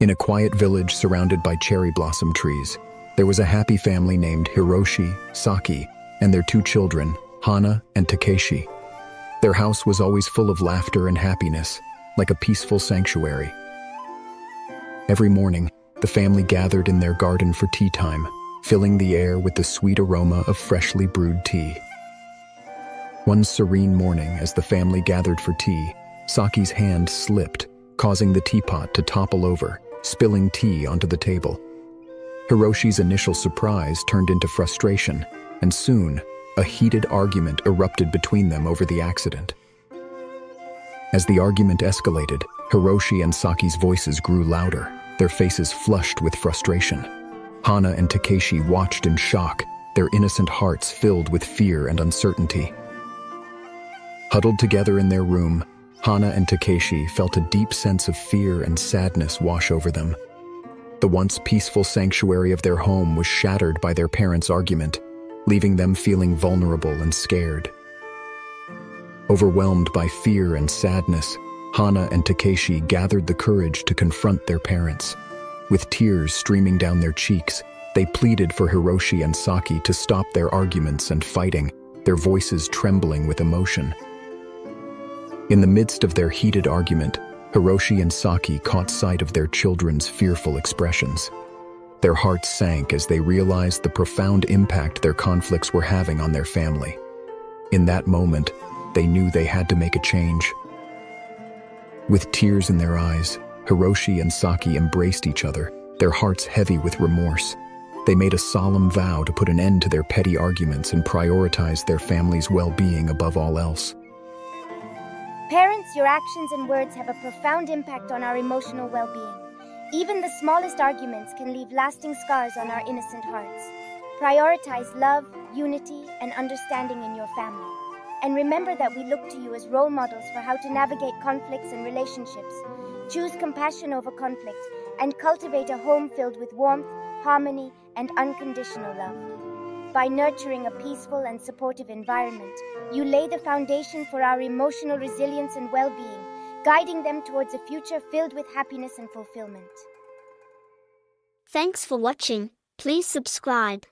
In a quiet village surrounded by cherry blossom trees, there was a happy family named Hiroshi, Saki, and their two children, Hana and Takeshi. Their house was always full of laughter and happiness, like a peaceful sanctuary. Every morning, the family gathered in their garden for tea time, filling the air with the sweet aroma of freshly brewed tea. One serene morning, as the family gathered for tea, Saki's hand slipped, causing the teapot to topple over, spilling tea onto the table. Hiroshi's initial surprise turned into frustration, and soon, a heated argument erupted between them over the accident. As the argument escalated, Hiroshi and Saki's voices grew louder, their faces flushed with frustration. Hana and Takeshi watched in shock, their innocent hearts filled with fear and uncertainty. Huddled together in their room, Hana and Takeshi felt a deep sense of fear and sadness wash over them. The once peaceful sanctuary of their home was shattered by their parents' argument, leaving them feeling vulnerable and scared. Overwhelmed by fear and sadness, Hana and Takeshi gathered the courage to confront their parents. With tears streaming down their cheeks, they pleaded for Hiroshi and Saki to stop their arguments and fighting, their voices trembling with emotion. In the midst of their heated argument, Hiroshi and Saki caught sight of their children's fearful expressions. Their hearts sank as they realized the profound impact their conflicts were having on their family. In that moment, they knew they had to make a change. With tears in their eyes, Hiroshi and Saki embraced each other, their hearts heavy with remorse. They made a solemn vow to put an end to their petty arguments and prioritize their family's well-being above all else. Parents, your actions and words have a profound impact on our emotional well-being. Even the smallest arguments can leave lasting scars on our innocent hearts. Prioritize love, unity, and understanding in your family. And remember that we look to you as role models for how to navigate conflicts and relationships. Choose compassion over conflict and cultivate a home filled with warmth, harmony, and unconditional love. By nurturing a peaceful and supportive environment, you lay the foundation for our emotional resilience and well-being, guiding them towards a future filled with happiness and fulfillment. Thanks for watching. Please subscribe.